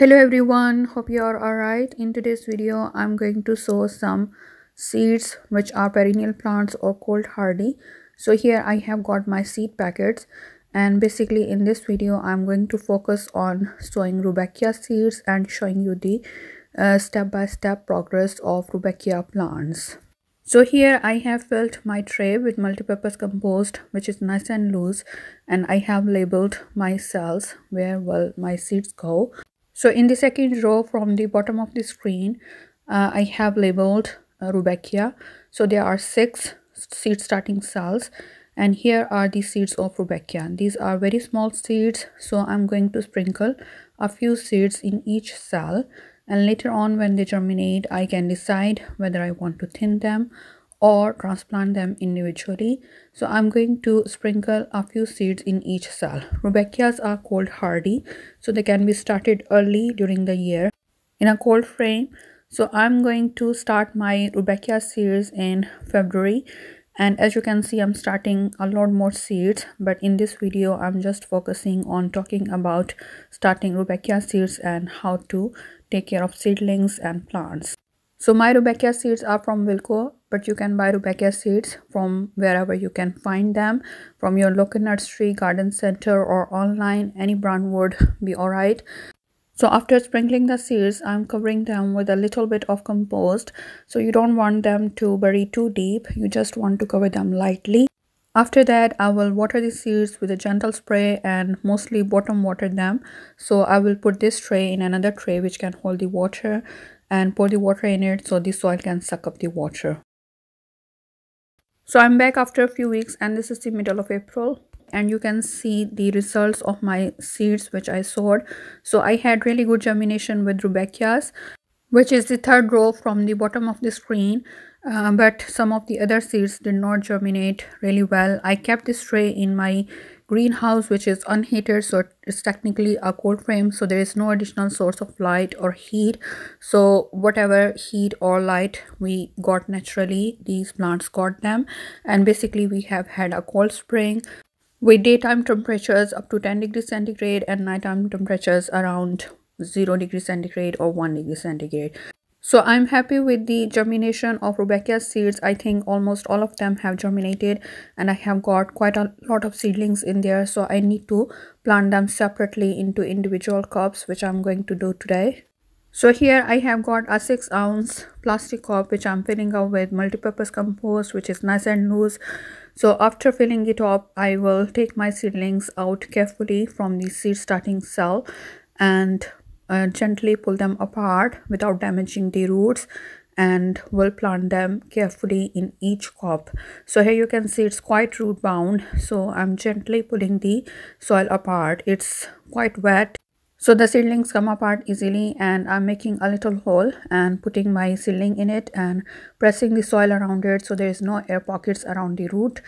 Hello everyone, hope you are alright. In today's video I'm going to sow some seeds which are perennial plants or cold hardy. So here I have got my seed packets, and basically in this video I'm going to focus on sowing Rudbeckia seeds and showing you the step-by-step progress of Rudbeckia plants. So here I have filled my tray with multipurpose compost which is nice and loose, and I have labeled my cells where my seeds go. So in the second row from the bottom of the screen, I have labeled Rudbeckia. So there are 6 seed starting cells, and here are the seeds of Rudbeckia. These are very small seeds, so I'm going to sprinkle a few seeds in each cell, and later on when they germinate I can decide whether I want to thin them or transplant them individually. So I'm going to sprinkle a few seeds in each cell. Rudbeckias are cold hardy, so they can be started early during the year in a cold frame. So I'm going to start my Rudbeckia seeds in February, and as you can see I'm starting a lot more seeds, but in this video I'm just focusing on talking about starting Rudbeckia seeds and how to take care of seedlings and plants. So my Rudbeckia seeds are from Wilco, but you can buy Rudbeckia seeds from wherever you can find them, from your local nursery, garden center, or online. Any brand would be alright. So after sprinkling the seeds, I'm covering them with a little bit of compost. So you don't want them to bury too deep, you just want to cover them lightly. After that, I will water the seeds with a gentle spray and mostly bottom water them. So I will put this tray in another tray which can hold the water, and pour the water in it so the soil can suck up the water. So I'm back after a few weeks, and this is the middle of April, and you can see the results of my seeds which I sowed. So I had really good germination with Rudbeckias, which is the third row from the bottom of the screen, but some of the other seeds did not germinate really well. I kept this tray in my greenhouse which is unheated, so it's technically a cold frame, so there is no additional source of light or heat. So whatever heat or light we got naturally, these plants got them, and basically we have had a cold spring with daytime temperatures up to 10 degrees centigrade and nighttime temperatures around 0 degrees centigrade or 1 degree centigrade. So I'm happy with the germination of Rudbeckia seeds. I think almost all of them have germinated, and I have got quite a lot of seedlings in there, so I need to plant them separately into individual cups, which I'm going to do today. So here I have got a 6-ounce plastic cup which I'm filling up with multipurpose compost which is nice and loose. So after filling it up, I will take my seedlings out carefully from the seed starting cell and gently pull them apart without damaging the roots, and will plant them carefully in each cup. So here you can see it's quite root bound, so I'm gently pulling the soil apart. It's quite wet, so the seedlings come apart easily, and I'm making a little hole and putting my seedling in it and pressing the soil around it so there is no air pockets around the root.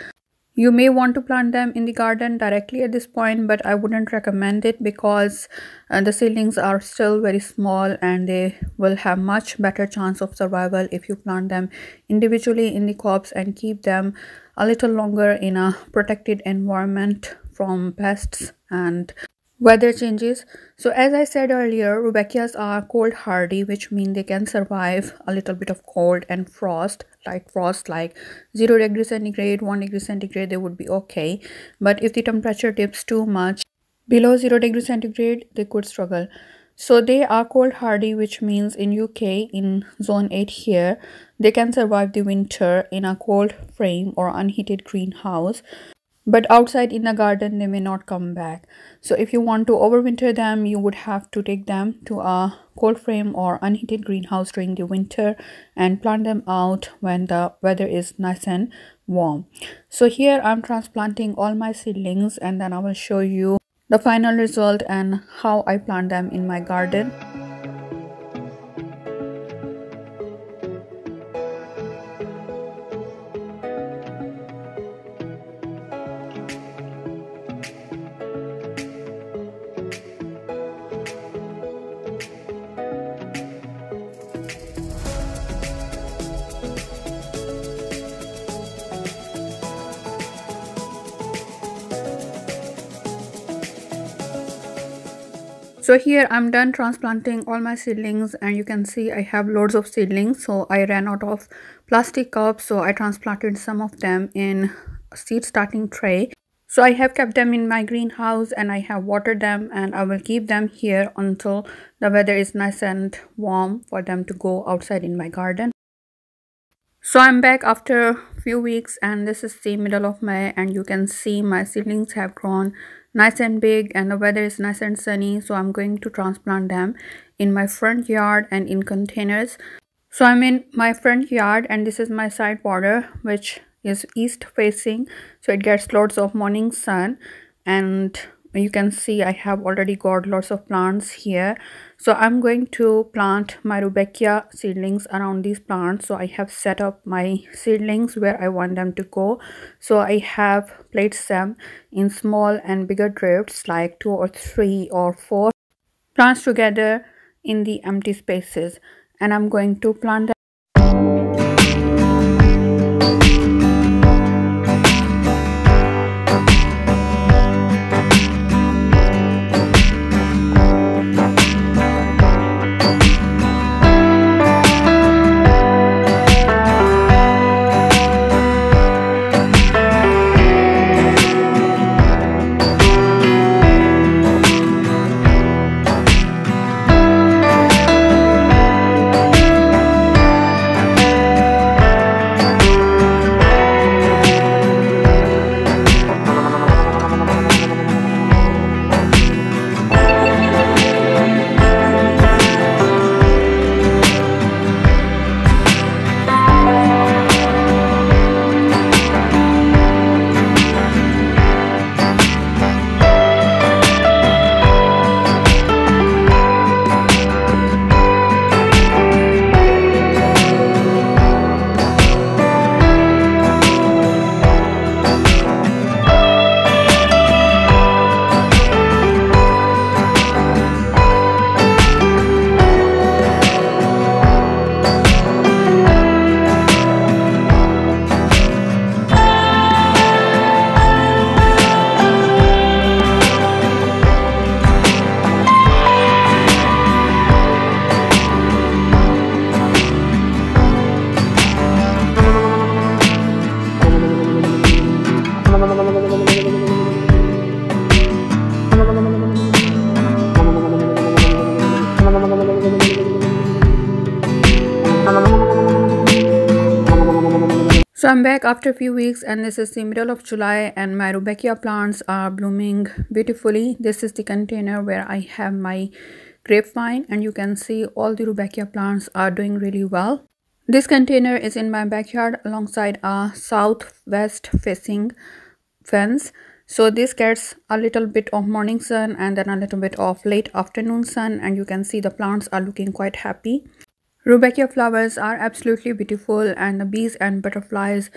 You may want to plant them in the garden directly at this point, but I wouldn't recommend it because the seedlings are still very small, and they will have much better chance of survival if you plant them individually in the cups and keep them a little longer in a protected environment from pests and weather changes. So as I said earlier, Rudbeckias are cold hardy, which means they can survive a little bit of cold and frost, like 0 degrees centigrade, 1 degree centigrade, they would be okay. But if the temperature dips too much below 0 degree centigrade, they could struggle. So they are cold hardy, which means in UK, in zone 8 here, they can survive the winter in a cold frame or unheated greenhouse. But outside in the garden, they may not come back. So if you want to overwinter them, you would have to take them to a cold frame or unheated greenhouse during the winter and plant them out when the weather is nice and warm. So here I'm transplanting all my seedlings, and then I will show you the final result and how I plant them in my garden. So here I'm done transplanting all my seedlings, and you can see I have loads of seedlings. So I ran out of plastic cups, so I transplanted some of them in a seed starting tray. So I have kept them in my greenhouse and I have watered them, and I will keep them here until the weather is nice and warm for them to go outside in my garden. So I'm back after a few weeks, and this is the middle of May, and you can see my seedlings have grown nice and big, and the weather is nice and sunny. So I'm going to transplant them in my front yard and in containers. So I'm in my front yard, and this is my side border, which is east facing, so it gets lots of morning sun. And you can see I have already got lots of plants here, so I'm going to plant my Rudbeckia seedlings around these plants. So I have set up my seedlings where I want them to go, so I have placed them in small and bigger drifts, like 2 or 3 or 4 plants together in the empty spaces, and I'm going to plant them. So I'm back after a few weeks, and this is the middle of July, and my Rudbeckia plants are blooming beautifully. This is the container where I have my grapevine, and you can see all the Rudbeckia plants are doing really well. This container is in my backyard alongside a southwest facing fence. So this gets a little bit of morning sun and then a little bit of late afternoon sun, and you can see the plants are looking quite happy. Rudbeckia flowers are absolutely beautiful, and the bees and butterflies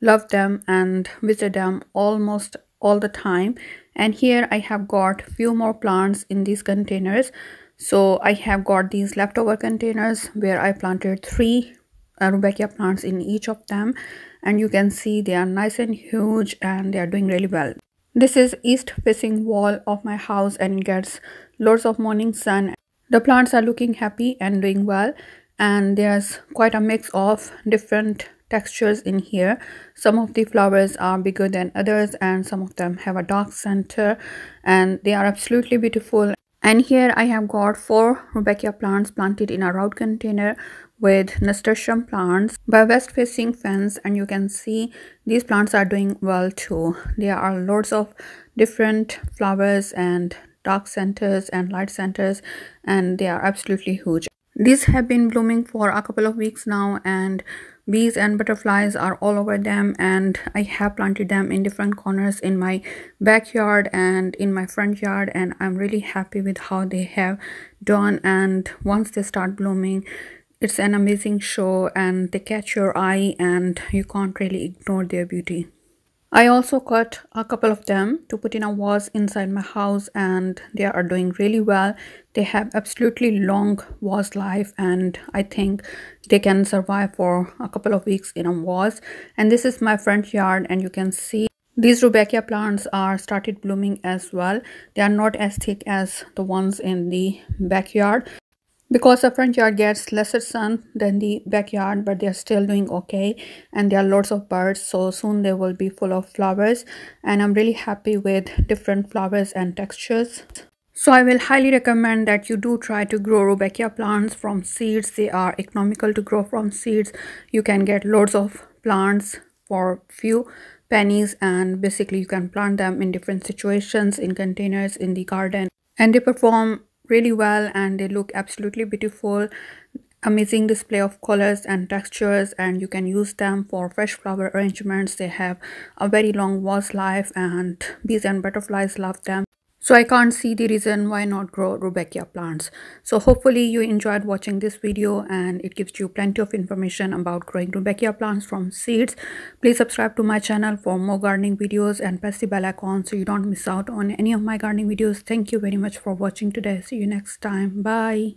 love them and visit them almost all the time. And here I have got few more plants in these containers. So I have got these leftover containers where I planted 3 Rudbeckia plants in each of them, and you can see they are nice and huge and they are doing really well. This is east facing wall of my house, and it gets lots of morning sun. The plants are looking happy and doing well, and there's quite a mix of different textures in here. Some of the flowers are bigger than others, and some of them have a dark center, and they are absolutely beautiful. And here I have got 4 Rudbeckia plants planted in a round container with nasturtium plants by west facing fence, and you can see these plants are doing well too. There are lots of different flowers and dark centers and light centers, and they are absolutely huge. These have been blooming for a couple of weeks now, and bees and butterflies are all over them, and I have planted them in different corners in my backyard and in my front yard, and I'm really happy with how they have done. And once they start blooming, it's an amazing show, and they catch your eye and you can't really ignore their beauty. I also cut a couple of them to put in a vase inside my house, and they are doing really well. They have absolutely long vase life, and I think they can survive for a couple of weeks in a vase. And this is my front yard, and you can see These Rudbeckia plants are started blooming as well. They are not as thick as the ones in the backyard, because the front yard gets lesser sun than the backyard, but they are still doing okay, and there are lots of birds, so soon they will be full of flowers. And I'm really happy with different flowers and textures. So I will highly recommend that you do try to grow Rudbeckia plants from seeds. They are economical to grow from seeds. You can get lots of plants for few pennies, and basically you can plant them in different situations, in containers, in the garden, and they perform really well and they look absolutely beautiful. Amazing display of colors and textures, and you can use them for fresh flower arrangements. They have a very long vase life and bees and butterflies love them. So I can't see the reason why not grow Rudbeckia plants. So hopefully you enjoyed watching this video and it gives you plenty of information about growing Rudbeckia plants from seeds. Please subscribe to my channel for more gardening videos and press the bell icon so you don't miss out on any of my gardening videos. Thank you very much for watching today. See you next time. Bye.